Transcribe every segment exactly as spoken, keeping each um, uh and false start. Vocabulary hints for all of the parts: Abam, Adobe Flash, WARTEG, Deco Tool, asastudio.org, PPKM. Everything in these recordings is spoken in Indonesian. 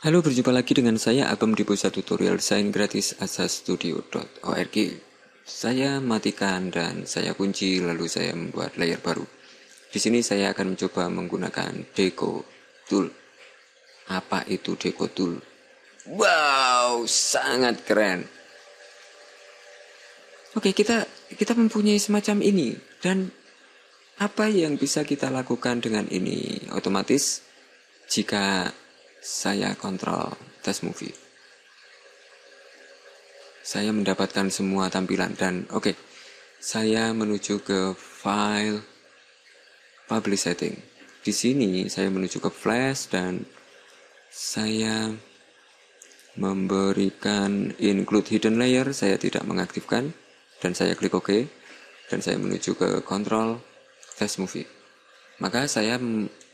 Halo, berjumpa lagi dengan saya Abam di pusat tutorial desain gratis asastudio dot org. Saya matikan dan saya kunci, lalu saya membuat layer baru. Di sini saya akan mencoba menggunakan Deco Tool. Apa itu Deco Tool? Wow, sangat keren. Oke, kita kita mempunyai semacam ini, dan apa yang bisa kita lakukan dengan ini? Otomatis jika saya kontrol test movie, saya mendapatkan semua tampilan. Dan oke okay, saya menuju ke file publish setting. Di sini saya menuju ke flash dan saya memberikan include hidden layer. Saya tidak mengaktifkan dan saya klik OK, dan saya menuju ke kontrol test movie. Maka saya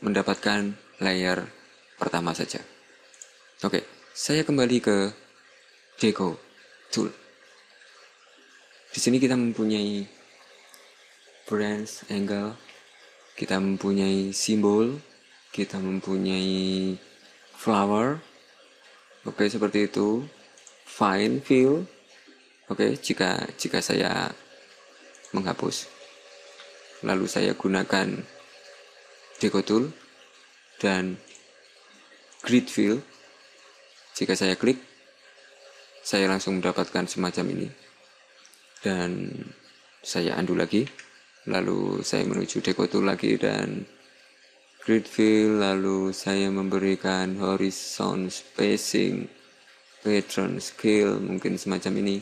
mendapatkan layer pertama saja. Oke, saya kembali ke Deco Tool. Di sini kita mempunyai branch angle, kita mempunyai simbol, kita mempunyai flower. Oke, seperti itu. Find fill. Oke, jika jika saya menghapus, lalu saya gunakan Deco Tool dan grid fill. Jika saya klik, saya langsung mendapatkan semacam ini, dan saya undo lagi, lalu saya menuju Deco Tool lagi dan grid fill, lalu saya memberikan horizon spacing, pattern scale mungkin semacam ini.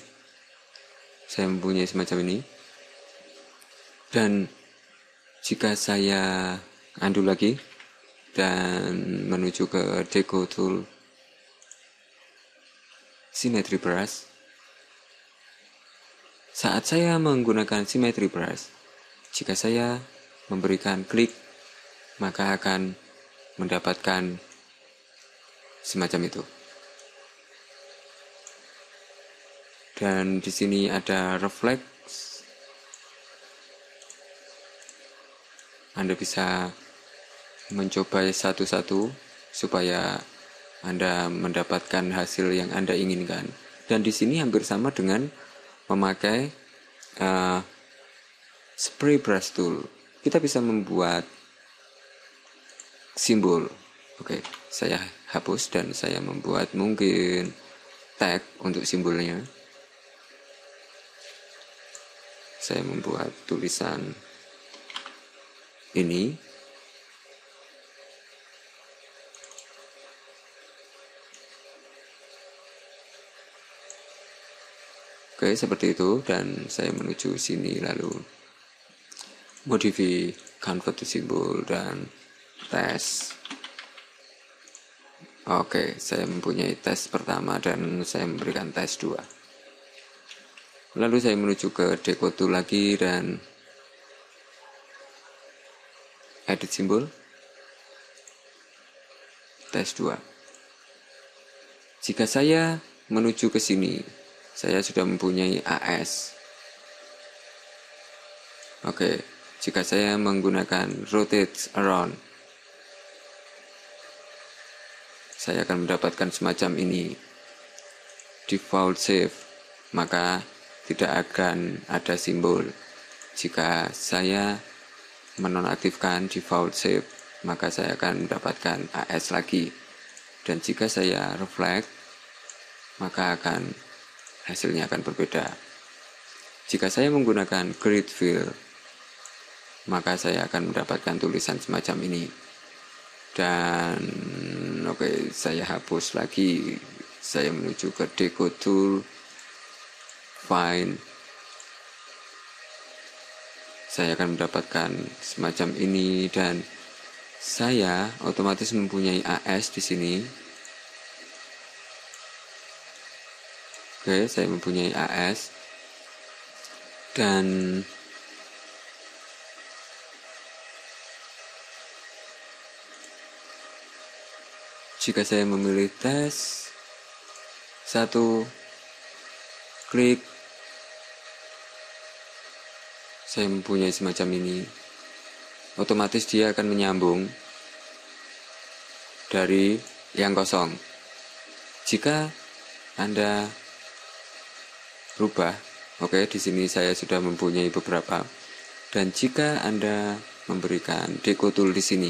Saya mempunyai semacam ini, dan jika saya undo lagi dan menuju ke Deco Tool Symmetry Brush. Saat saya menggunakan Symmetry Brush, jika saya memberikan klik, maka akan mendapatkan semacam itu. Dan di sini ada Reflect. Anda bisa mencoba satu-satu supaya Anda mendapatkan hasil yang Anda inginkan. Dan di sini hampir sama dengan memakai uh, spray brush tool. Kita bisa membuat simbol. Oke, okay, saya hapus dan saya membuat mungkin tag untuk simbolnya. Saya membuat tulisan ini. Oke, seperti itu, dan saya menuju sini lalu modify convert to symbol dan tes. Oke, saya mempunyai tes pertama dan saya memberikan tes dua. Lalu saya menuju ke Deco Tool lagi dan edit symbol, tes dua. Jika saya menuju ke sini, saya sudah mempunyai A S. Oke, jika saya menggunakan rotate around, saya akan mendapatkan semacam ini. Default shape, maka tidak akan ada simbol. Jika saya menonaktifkan default shape, maka saya akan mendapatkan A S lagi. Dan jika saya reflect, maka akan hasilnya akan berbeda. Jika saya menggunakan grid fill, maka saya akan mendapatkan tulisan semacam ini. Dan oke, okay, saya hapus lagi. Saya menuju ke Deco Tool, Find. Saya akan mendapatkan semacam ini dan saya otomatis mempunyai A S di sini. Oke, saya mempunyai A S dan jika saya memilih tes satu, klik, saya mempunyai semacam ini. Otomatis dia akan menyambung dari yang kosong. Jika Anda rubah, oke, di sini saya sudah mempunyai beberapa. Dan jika Anda memberikan Deco Tool di sini,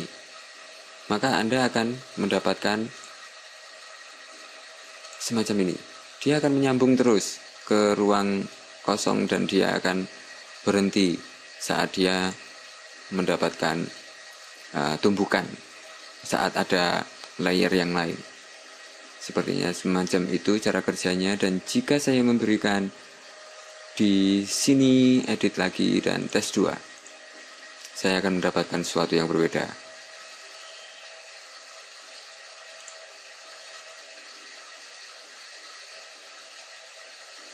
maka Anda akan mendapatkan semacam ini. Dia akan menyambung terus ke ruang kosong dan dia akan berhenti saat dia mendapatkan uh, tumbukan, saat ada layer yang lain. Sepertinya semacam itu cara kerjanya. Dan jika saya memberikan di sini edit lagi dan tes dua, saya akan mendapatkan sesuatu yang berbeda.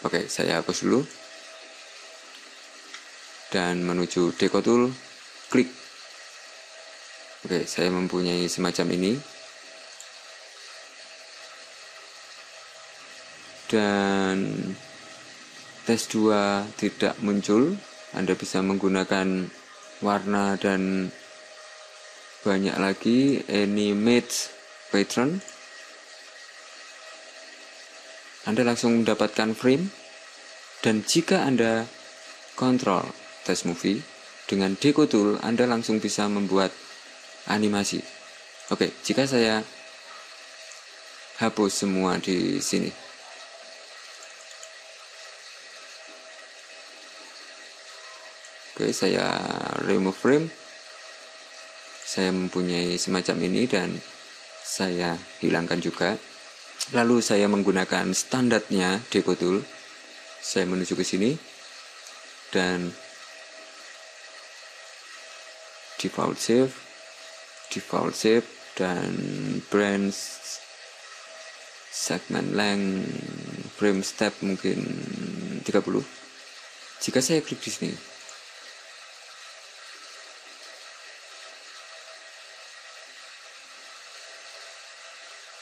Oke, saya hapus dulu dan menuju Deco Tool, klik. Oke, saya mempunyai semacam ini. Dan tes dua tidak muncul. Anda bisa menggunakan warna dan banyak lagi, animate pattern. Anda langsung mendapatkan frame. Dan jika Anda kontrol tes movie dengan Deco Tool, Anda langsung bisa membuat animasi. Oke, jika saya hapus semua di sini, oke, saya remove frame. Saya mempunyai semacam ini dan saya hilangkan juga. Lalu saya menggunakan standarnya Deco Tool. Saya menuju ke sini dan default shape, default shape dan branch segment length frame step mungkin tiga puluh. Jika saya klik di sini,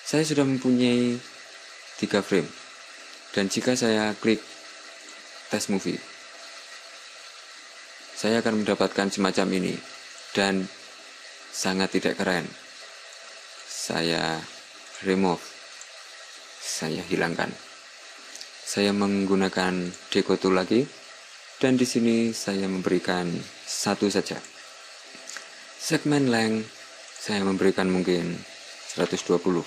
saya sudah mempunyai tiga frame. Dan jika saya klik tes movie, saya akan mendapatkan semacam ini. Dan sangat tidak keren. Saya remove, saya hilangkan. Saya menggunakan Deco Tool lagi. Dan di sini saya memberikan satu saja. Segment length saya memberikan mungkin seratus dua puluh.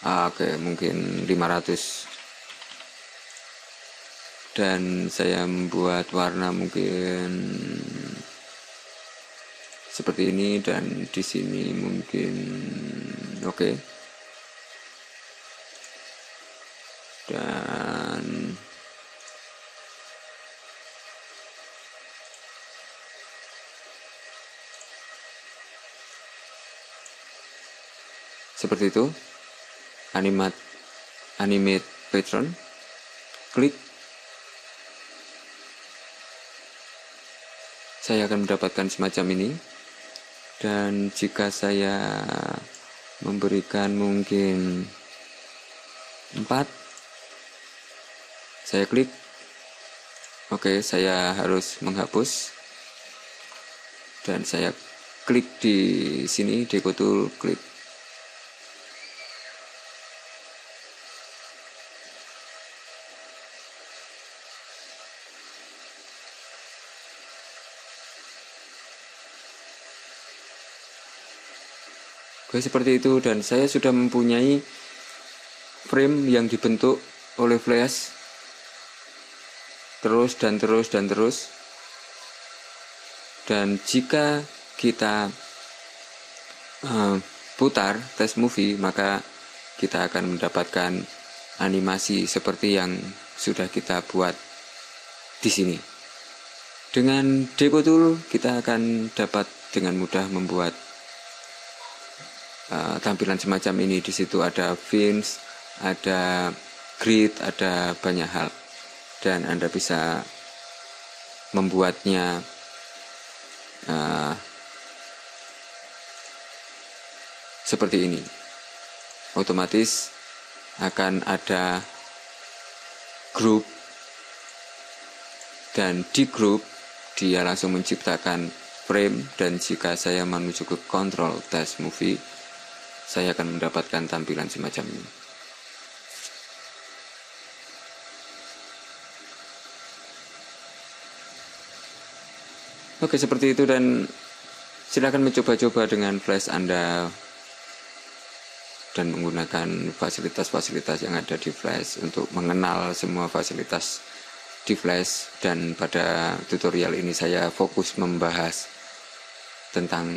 Oke, mungkin lima ratus. Dan saya membuat warna mungkin seperti ini dan di sini mungkin oke. Dan seperti itu. Animate, animate pattern, klik. Saya akan mendapatkan semacam ini. Dan jika saya memberikan mungkin empat, saya klik. Oke, saya harus menghapus. Dan saya klik di sini, Deco Tool, klik. Oke, seperti itu. Dan saya sudah mempunyai frame yang dibentuk oleh flash terus dan terus dan terus. Dan jika kita uh, putar tes movie, maka kita akan mendapatkan animasi seperti yang sudah kita buat di sini. Dengan Deco Tool kita akan dapat dengan mudah membuat Uh, tampilan semacam ini. Di situ ada fins, ada grid, ada banyak hal, dan Anda bisa membuatnya uh, seperti ini. Otomatis akan ada grup dan di grup dia langsung menciptakan frame. Dan jika saya menuju ke control test movie, saya akan mendapatkan tampilan semacam ini. Oke, seperti itu, dan silakan mencoba-coba dengan flash Anda dan menggunakan fasilitas-fasilitas yang ada di flash untuk mengenal semua fasilitas di flash. Dan pada tutorial ini saya fokus membahas tentang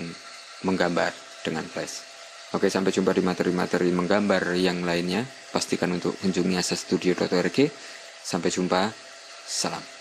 menggambar dengan flash. Oke, sampai jumpa di materi-materi menggambar yang lainnya. Pastikan untuk kunjungi asastudio titik org. Sampai jumpa, salam.